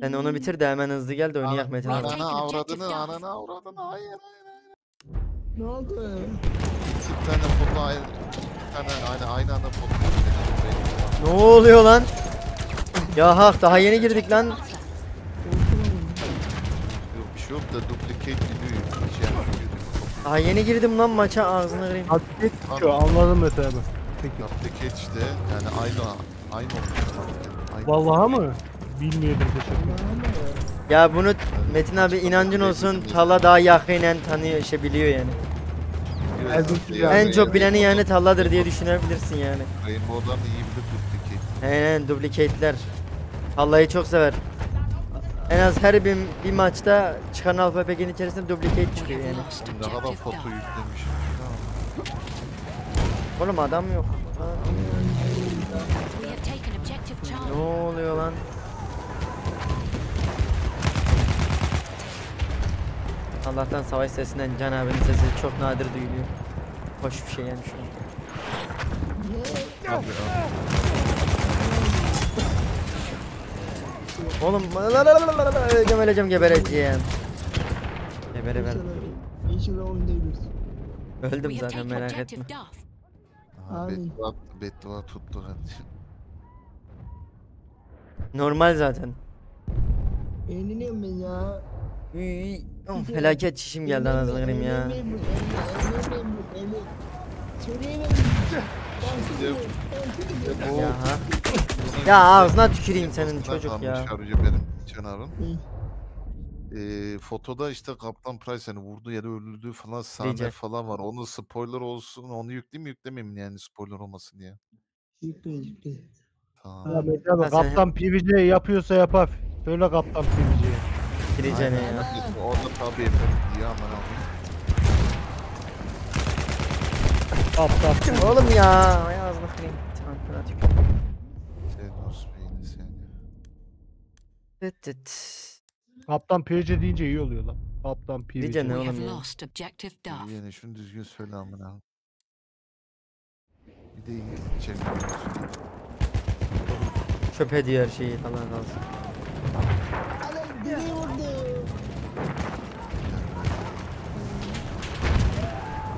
Sen onu bitir de hemen hızlı gel de oynayak Metin abi. Ananı avradını hayır. Ne oldu? Bir tane foto aynı anda foto. Ne oluyor lan? Ya hak daha yeni girdik lan. Yok bir şey yok da duplicate gidiyor. Daha yeni girdim lan maça ağzını kırayım. Anladım Mete abi. Duplicate işte yani aynı oldu. Vallaha mı? Bilmiyordum teşekkür. Ya bunu Metin abi inancın olsun Talla daha yakinen tanıyor şey biliyor yani. En çok bileni yani Talla'dır diye düşünebilirsin yani. Rainbow'dan da iyi bilir duplicate. Aynen duplikate'ler. Talla'yı çok sever. En az her bir maçta çıkan alfa pek'in içerisinde duplicate çıkıyor yani. Ne kadar foto yüklemiş. Oğlum adam yok. Ne oluyor lan? Allah'tan savaş sesinden Can abinin sesi çok nadir duyuluyor. Hoş bir şey yani şu an. Oğlum öleceğim gebereceğim. Gebere öldüm zaten merak etme. Beddua tuttu. Normal zaten. Eğleniyorum ben ya. Felaket çişim geldi anasını kırayım ya. Ya ağzına tüküreyim senin çocuk ya. Fotoda işte Kaptan Price hani vurdu yere öldürdü falan sahne falan var. Onun spoiler olsun onu yükleyeyim mi yüklemeyeyim yani spoiler olmasın diye. Yükle. Tamam. Kaptan PVC yapıyorsa yapar. Böyle Kaptan PVC. Gireceğine ya. Orada tabi efendim diye aman abi. Oğlum ya. Ay ağzına kırayım. Tankına tükürüm. Sen olsun beyni seni. Kaptan PVC deyince iyi oluyor lan. Kaptan PVC. Dice ne oğlum ya. Yani şunu düzgün söyle aman abi. Bir de İngilizce mi diyorsun? Çöpe diyor her şeyi falan kalsın.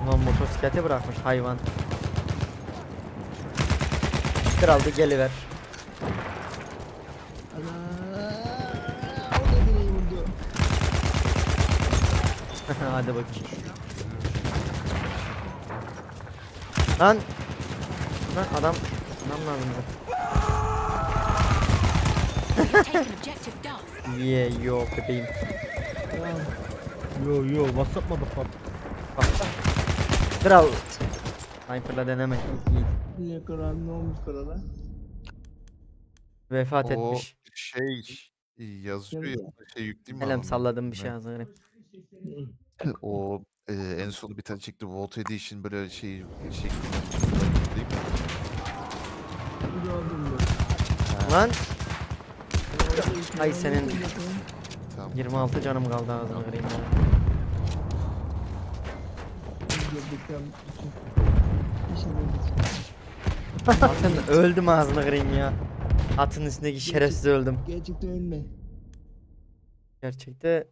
Lan motosikleti bırakmış hayvan. Kraldı geliver. Hadi bakayım. Lan. Lan adam lazım. Yeah yo bebeğim. Yo WhatsApp mı bak? Kral. Sniper'la deneme. Niye kral ne olmuş krala? Vefat etmiş. Yazıyor ya şey yükleyeyim mi? Elem salladım bir şey hazırım. O en son bir tane çıktı Volt Edition böyle şey. Lan. Ay senin. Tamam. 26 canım kaldı ağzına vereyim. Bakın öldüm ağzına kırayım ya. Atın üstündeki şerefsiz öldüm. Gerçekten ölme. Gerçekte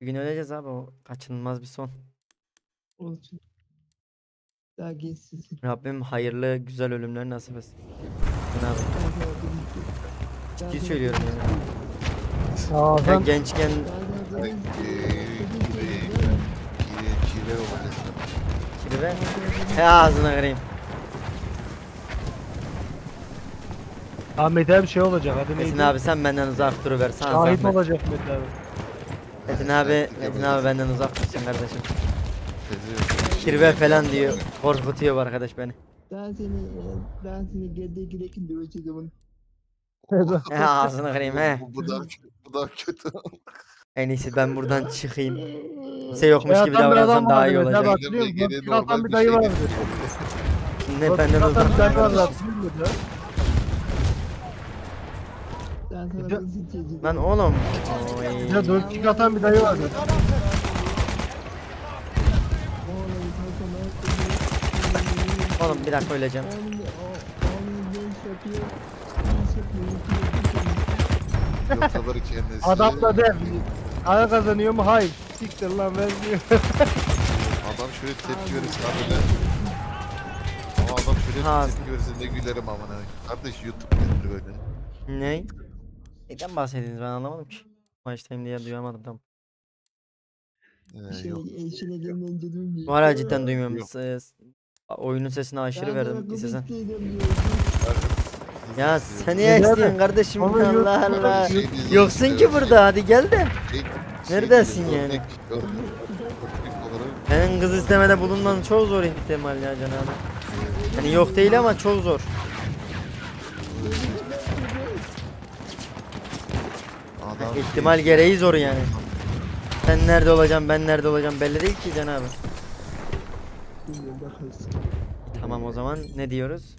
bir gün öleceğiz abi o kaçınılmaz bir son. Olsun. Daha geçsiz. Rabbim hayırlı güzel ölümler nasip etsin. Ciddi söylüyorum yani. Ya gençken. Kirve? He ağzına gireyim. Ahmet abi şey olacak hadi Metin neydi? Abi sen benden uzak duruver. Şahit olacak Metin abi. Metin abi benden uzak dursun kardeşim. Kirve falan diyor. Korkutuyor arkadaş beni. Ben seni geri girekin döveceğim onu. He ağzına gireyim he. Bu da kötü. En iyisi ben buradan çıkayım. Kimse yokmuş gibi davransam daha iyi olacak. Birazdan bir dayı vardı. Ne benden uzak. Ben oğlum. Ya 4 kick atan bir dayı vardı. Oğlum bir dakika öleceğim. Yoksaları kendisi... Adaptadır. Ara kazanıyor mu? Hayır. Siktir lan vermiyor. Adam şöyle tepki verirsin abi de. Ama adam şöyle tepki verirsin de gülerim aman abi. Kardeş YouTube nedir böyle? Ne? Neden bahsediyorsunuz? Ben anlamadım ki. Maçtayım diye duyamadım tam. Bu hala cidden duymuyorum. Oyunun sesine aşırı verdim. Sesen. Ya seni ekleyin kardeşim. Allah Allah. Yoksun ki burada. Hadi gel de. Neredesin yani? Senin kız istemede bulunmanın çok zor ihtimal ya canım. Yani yok değil ama çok zor. İhtimal gereği zor yani. Sen nerede olacaksın, ben nerede olacağım belli değil ki canım. Tamam o zaman ne diyoruz?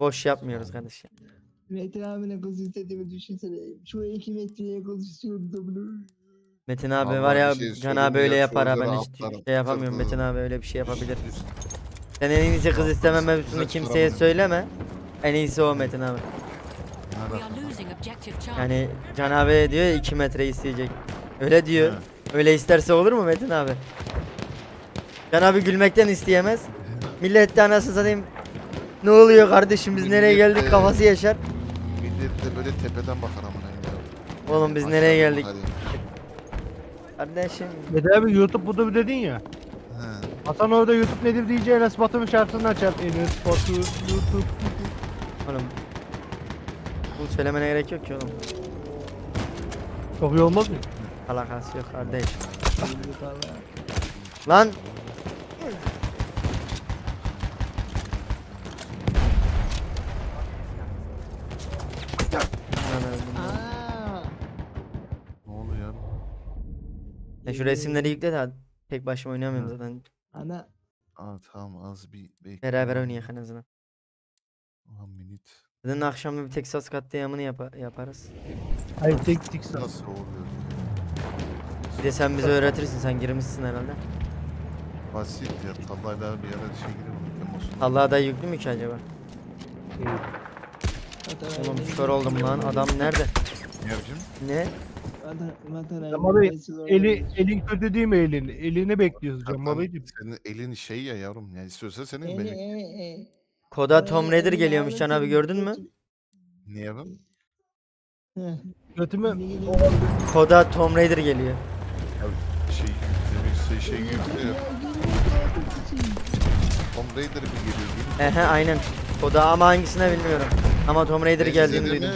Boş yapmıyoruz kardeşim. Metin abine kız istediğimi düşünsene. Şuraya 2 metreye kız istiyordum. Metin abi ama var ya şey Can abi öyle yapar ha, ben hiç şey yapamıyorum. Metin abi öyle bir şey yapabilir. Sen en iyisi kız istemem mevzusunu kimseye söyleme. En iyisi o Metin abi. Yani Can abi diyor 2 metre isteyecek. Öyle diyor. Öyle isterse olur mu Metin abi? Can abi gülmekten isteyemez. Millet de anasını satayım. Ne oluyor kardeşim biz millette, nereye geldik kafası yaşar. Millet de böyle tepeden bakar amına. Oğlum biz aşağı nereye geldik? Kardeşim. Mete abi YouTube budur dedin ya. He. Hasan orada YouTube nedir diyeceği Enes Batum'un şartlarını açar. Enes Batum YouTube. Oğlum. Bu söylemene gerek yok ki oğlum. Çok iyi olmaz mı? Alakası yok kardeşim. Lan. Ya şu resimleri yükle de tek başıma oynayamıyorum zaten. Ana. Aa tamam az bir bekle. Beraber oynayalım en azından. Aha minit. Zaten akşamda bir Texas katliamını yaparız. Hayır tek Texas. Nasıl oluyor? Bir de sen bize öğretirsin, sen girmişsin herhalde. Basit ya, tallayla bir yere şey girelim. Tallaya da yüklü mü ki acaba? Evet. Oğlum kör oldum lan, adam nerede? Ne? Camabi elin kötü değil mi elin? Elini bekliyoruz Camabi'cim. Senin elin şey ya yavrum ne yani istiyorsa senin benim. Koda Tom Raider geliyormuş Can abi gördün mü? Niye lan? Kötü mü? Koda Tom Raider geliyor. Abi şey gibi. Tom Raider mi geliyor? Ehe aynen. Koda ama hangisine bilmiyorum. Ama Tom Raider geldiğini duydum.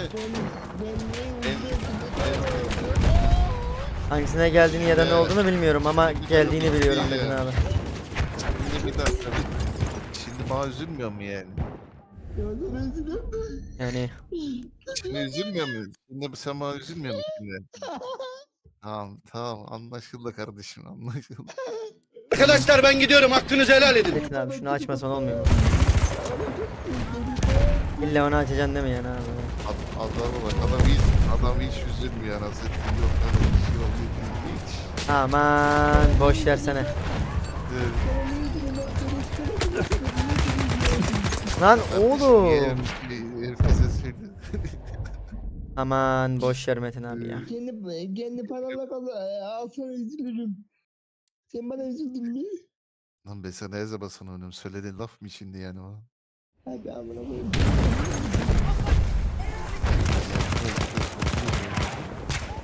Hangisine geldiğini ya da ne olduğunu bilmiyorum ama geldiğini biliyorum Metin abi. Şimdi bana üzülmüyor mu yani? Yani... Şimdi üzülmüyor mu? Şimdi sen bana üzülmüyor mu şimdi? Tamam anlaşıldı kardeşim anlaşıldı. Arkadaşlar ben gidiyorum hakkınızı helal edin. Metin abi şunu açmasan olmuyor. İlla onu açacaksın değil mi yani abi? Adam hiç üzülmüyor anasını. Yok adam hiç hiç. Aman boş versene. Lan oğlum. Aman boş ver Metin abi ya. Kendi paranla alsana üzülürüm. Sen bana üzüldün mü? Lan ben sana her zaman sana oynuyorum. Söylediğin laf mı içindi yani o? Hadi amına koyayım.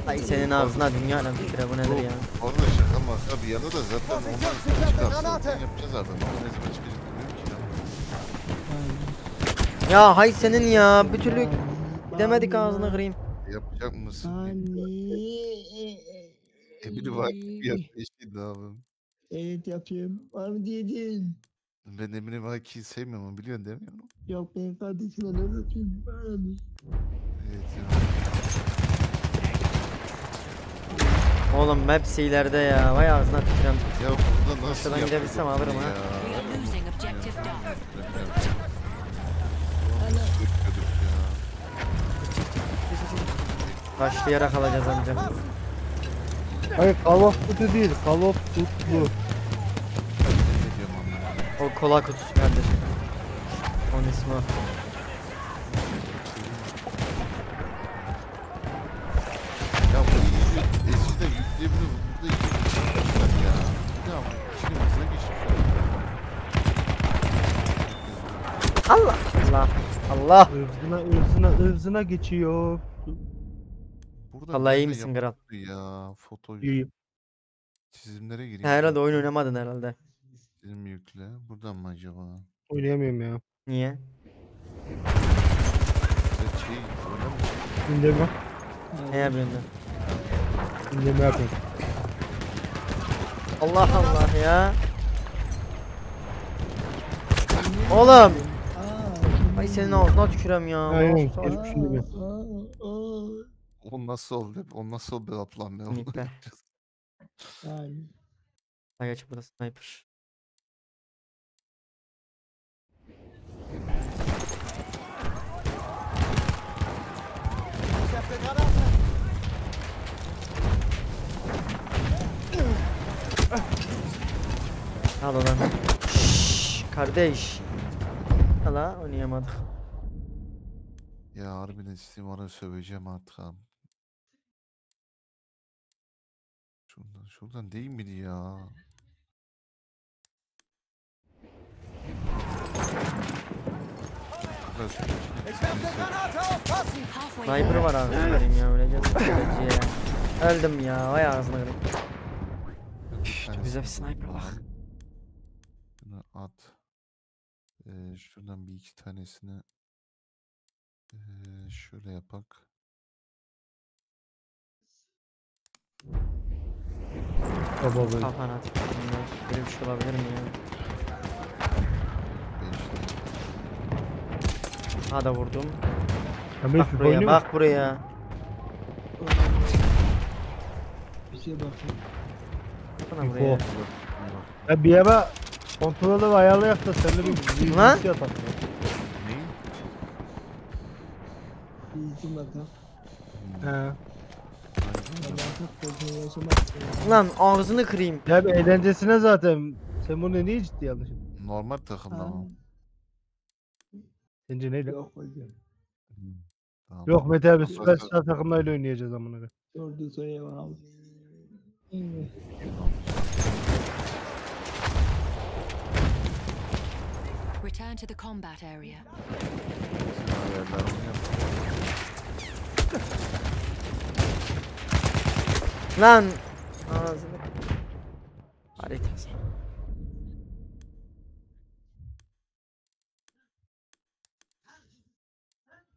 Ay senin ağzına dünya lan bir kere bu nedir ya? Orada şaka maka bir yana da zaten ondan çıkarsın yapacağız adam. Ondan ezber çıkacak ki ya hay senin ya bir türlü gidemedik ağzını kırayım. Yapacak mısın? Emri var gibi yapmıştı abim. Evet yapayım. Var mı diyeceğim? Ben Emre Vaki'yi sevmiyorum ama biliyorsun değil mi? Yok ben kardeşim onu öpeyim. Evet ya. Oğlum hepsi ileride ya. Vay ağzına tükürem. Ya burada nasıl yapıyorsun? Gidebilsem alırım ya. Başlayarak alacağız amcam. Hayır Call of Duty değil. Call of Duty. O kola kutusu kardeşim. Onun ismi o. Allah Allah. Övzına geçiyor. Vallahi iyi misin kral? Ya foto çizimlere gireyim. Herhalde oyun oynamadın herhalde. Çizim yükle. Buradan mı acaba? Oynayamıyorum ya. Niye? İndirme. Ne yapayım ben? İndirme yapayım. Allah Allah ya. Oğlum. Ay senin ağzına tükürem ya. Hayır, şimdi o nasıl oldu? O nasıl oldu ablam ya? Nipe. Yani. Ay açıp burada sniper. Al onu. Kardeş. Hala oynayamadık. Ya harbiden Steam ara söveceğim artık abi. Şuradan değil miydi ya? Sniper var abi. Ya, öleceğim. Öldüm ya. Vay ağzına gireyim. Çok güzel bir sniper var. Şunu at. Şuradan bir iki tanesini şöyle yapak. Kafana atıp böyle bir şey olabilir mi ya? Ha da vurdum. Bak buraya, bak buraya. Bir şeye bakayım. Bakana buraya. Ya bir yere kontrolü ayarlayak da seninle bir şey atak. Ne? Bir izin bakalım. He. Lan ağzını kırayım. Ya bir eğlencesine zaten. Sen bunu niye ciddiye alıyorsun? Normal takımda mı? Sence neyle? Yok Mete abi süperstar takımlarıyla oynayacağız amına koyayım. Gördüğü söyleye var abi. Return to the combat area. Lan ağzını. Harika.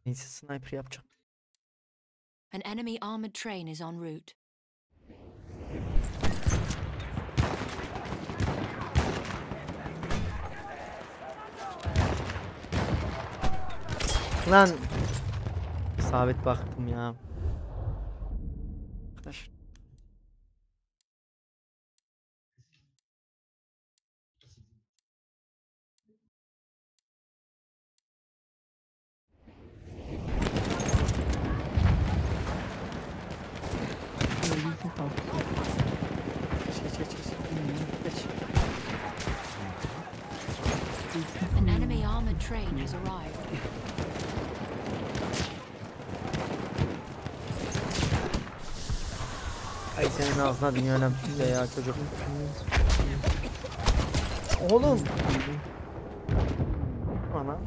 Neyse sniper yapacağım. An enemy armored train is en route. Lan sabit baktım ya. Arkadaş. An enemy armored train has arrived. Ay senin ağzına dünya önemli şey ya çocuk. Oğlum. Ana.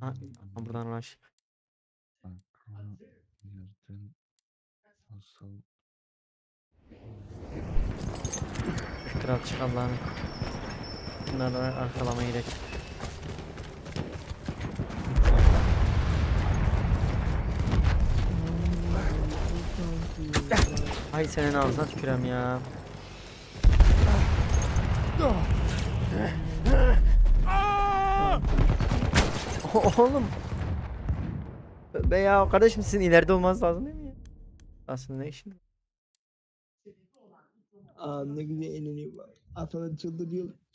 Ha, buradan rush. Kral çık Allah'ını. Bunları arkalamaya gidelim. Ay senin ağzına tükürem ya. Oğlum. Be ya kardeşim sizin ileride olmanız lazım değil mi ya? Aslında ne işin? Aa ne güzel eğleniyor bak. Aslında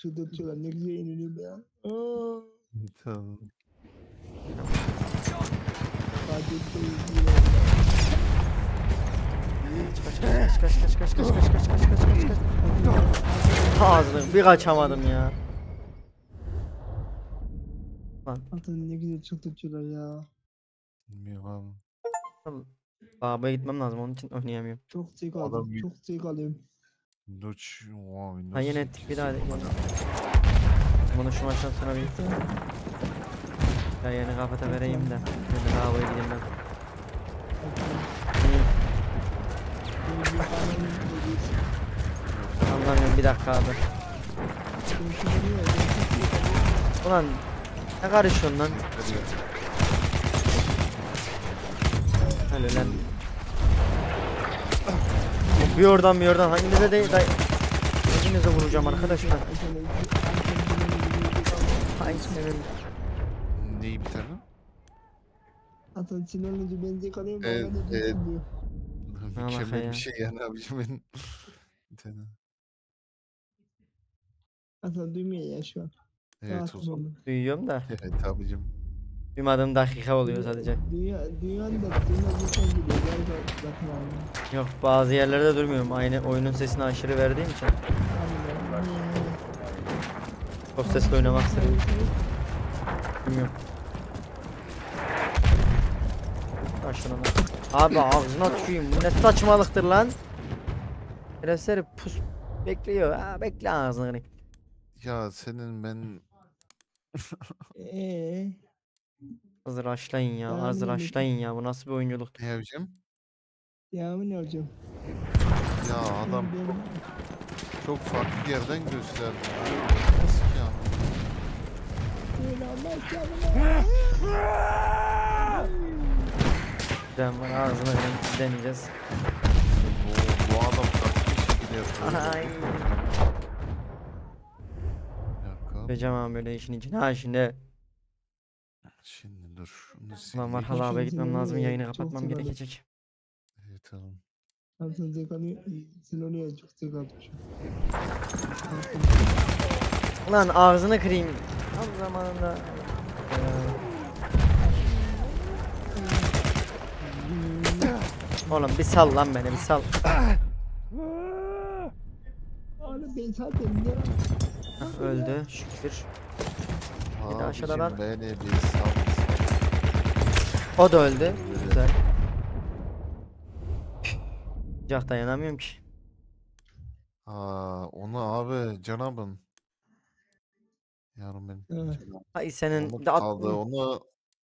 çıldırtıyorlar ne güzel eğleniyor be ya. Tamam. Kaç. Ağzını bir kaçamadım ya. Aslında ne güzel çıldırtıyorlar ya. Bilmiyorum. Babaya gitmem lazım onun için oynayamıyorum. Çok zevk alıyorum. Windows... Oha, Windows ha yine ettik bir daha. Bunu şu maçtan sonra bitti. Ya yeni kafete vereyim de. Hadi daha boya gideyim ben. Allah'ım bir dakika abi. Ulan ne karışıyorsun lan? Öyle lan. Bir oradan bir oradan hanginize değil day. Hanginize vuracağım arkadaşlar. Neyi biter lan? Atatürk'ün önce bence kalıyor. Mükemmel bir şey yani abicim benim. Aslında duymuyor ya şu an. Evet olsun. Duyuyorum da. Evet abicim. Duymadığım dakika oluyor sadece. Duyuyorum da duymadığım gibi. Yok bazı yerlerde durmuyorum. Aynı oyunun sesini aşırı verdiğim için. Çok sesle oynamak istedim. Bilmiyorum. Aşırı. Abi ağzına tüküreyim. Bu ne saçmalıktır lan? Refseri pus bekliyor. Ha, bekle ağzını. Ya senin ben... Hazır aşlayın ya. Hazır aşlayın ya. Bu nasıl bir oyunculuk? Ne hocam? Ya bu ne hocam? Ya adam çok farklı yerden gösterdi. Nasıl ya? Var, ağzına deneyeceğiz. Bu adam taktik gidiyor. Becaman böyle işin içine. Ha şimdi. Şimdi dur. Ulan var hala abi gitmem lazım. Yayını kapatmam çok gerekecek. Evet tamam. Abi sen zekanı sinoniye çok zekatmış. Ulan ağzını kırayım. Tam zamanında. Oğlum bir sal lan beni bir sal. Öldü şükür. Bir de aşağıdan. O da öldü. Güzel. Cah dayanamıyorum ki. Aa onu abi canabın. Yarım benim. Hayır senin onu de attın. Onu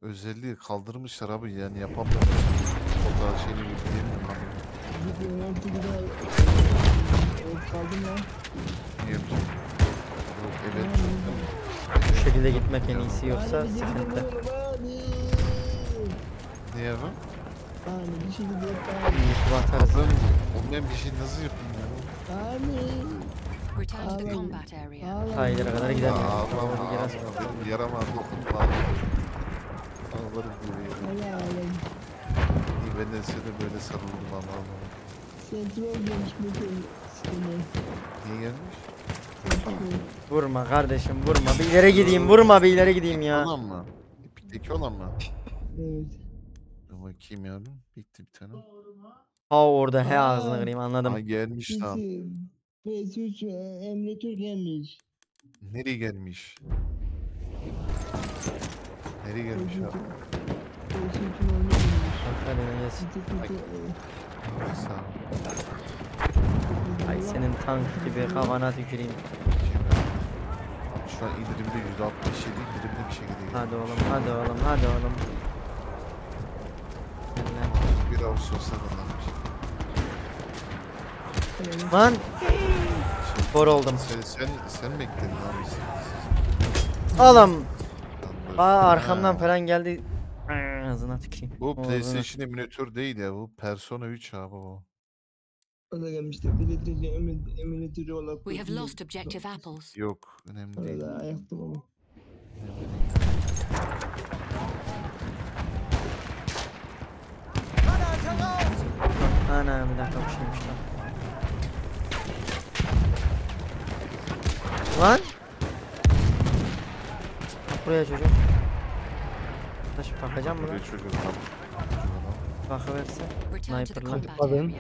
özelliği kaldırmışlar abi yani yapamıyorum. Daha şeyini bitireyim abi. Gidiyor artık bir daha. Evet kaldım ya. Yok. Evet. Bu şekilde gitmek en iyisi yoksa sıkıntı. Ne yapayım? Abi bir şey de yok abi. İyi batarız. Ondan bir şey nasıl yapayım ya? Abi. Hayırlara kadar gidelim. Allah'ım yarasın. Yarama dokun bari. Ağlarım gibi. Helal olsun. Ben de seni böyle sarıldım ama. Sentral gelmiş bakayım. Niye gelmiş? Vurma kardeşim vurma. Bir ileri gideyim vurma bir ileri gideyim ya. Olan mı? Epic'teki olan mı? Evet. Dur bakayım yavrum. Bitti bir tane. Ha orada he ağzına kırayım anladım. Ha gelmiş tam. PS3 emniyetür gelmiş. Nereye gelmiş? Nereye gelmiş abi? Ay senin tank gibi kafana tüküreyim. Şu an indirimde %67 indirimde bir şekilde gidiyor. Hadi oğlum hadi oğlum hadi oğlum. 31 Ağustos'ta kalmış. Lan! Kor oldum. Sen bekledin abi. Oğlum! Aa arkamdan falan geldi. Ağzına tükeyim. Bu PlayStation emülatör değil ya bu Persona 3 abi o. O da gelmişti. Emülatörü olarak. We have lost objective apples. Yok, önemli değil. Öyle ayakta baba. Ana bir dakika bir şeymiş lan. Lan? Buraya çocuk. Bakacağım buna. Bakıverse. Sniper'la. Bakayım.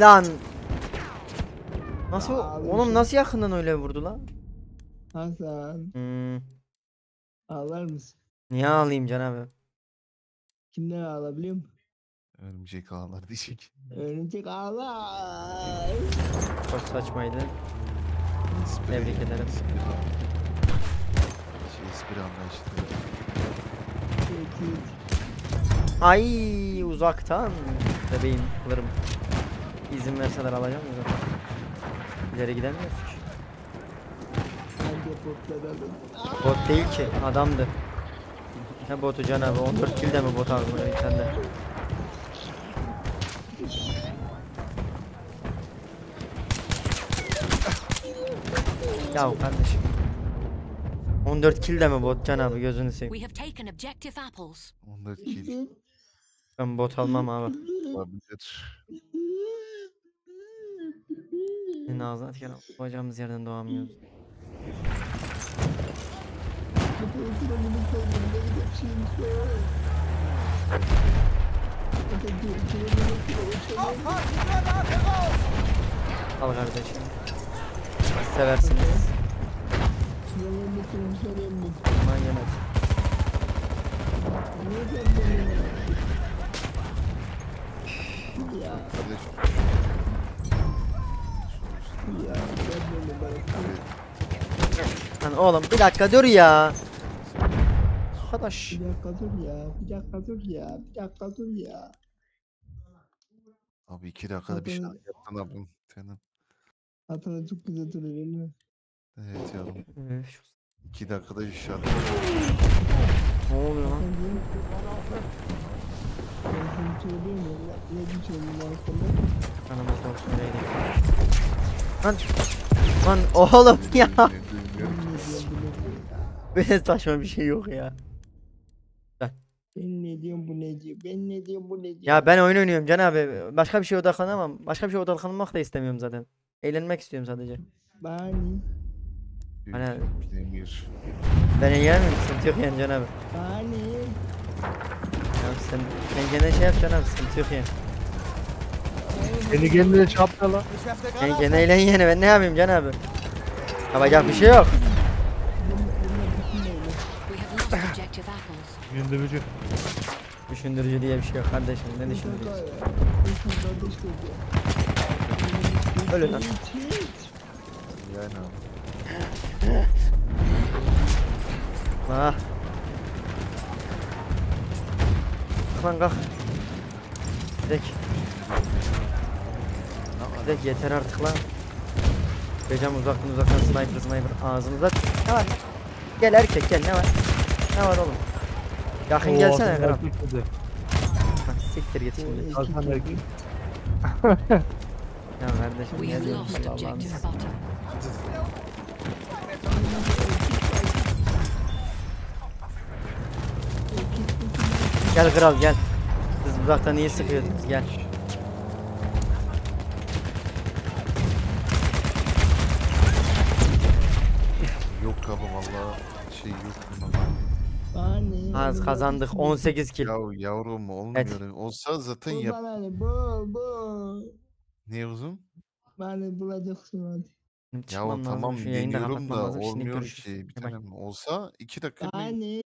Lan. Nasıl? Oğlum nasıl yakından öyle vurdu lan? Hasan. Ağlar mısın? Niye ağlayayım canım? Kimden ağlayabiliyor musun? Örümcek ağlar diyecek. Örümcek ağlar. Çok saçmaydı. Tebrik ederim. Espri anlayışlı. Ay uzaktan. Bebeğim alırım. İzin verseler alacağım uzaktan. İleri gidemiyoruz ki. Bot değil ki, adamdı. Ne botu canavı? 14 kilde mi bot abi buraya internette? Yahu kardeşim. 14 kilde mi bot canavı? Gözünü seveyim. 14 kill. Ben bot almam abi. Senin ağzına atken bacağımız yerden doğamıyoruz. Al kardeşim. Seversiniz. Aman yemek. Lan oğlum bir dakika dur ya. Arkadaş. Bir dakika dur ya. Abi 2 dakikada bir şey yaptın abim senin. Hatta çok güzel duruyor değil mi? Evet yavrum. 2 dakikada bir şey yaptın. Ne oluyor lan? Lan oğlum ya. Böyle saçma bir şey yok ya. Ben ne diyorum bu ne diyor? Ya ben oyun oynuyorum Can abi. Başka bir şeye odaklanamam. Başka bir şeye odaklanmak da istemiyorum zaten. Eğlenmek istiyorum sadece. Bani. Hani ben eğlenmiyorum. Sıkıntı yok yani Can abi. Bani. Ya sen gene şey yap Can abi. Sıkıntı yok yani. Beni kendine çarptı lan. Sen gene eğlen yani. Ben ne yapayım Can abi? Yapacak bir şey yok. Düşündürücü. Düşündürücü diye bir şey yok kardeşim, ne düşündürüyorsun? Öyle lan. Yani abi. Ah. Lan kalk. Direkt yeter artık lan. Becam uzaktan sniper ağzımıza. Ne var? Gel erkek gel, ne var? Ne var oğlum? Yakın gelsene kral. Siktir git şimdi. Ya kardeşim ne diyorsun Allah'ım. Gel kral gel. Siz uzaktan iyi sıkıyordunuz gel. Yok abi vallahi şey yok. Az kazandık 18 kill. Ya yavrum olmuyor. Evet. Olsa zaten yap. Ne uzun? Beni bulacaksın hadi. Ya tamam deniyorum da olmuyor şey. Bir tane olsa 2 dakika.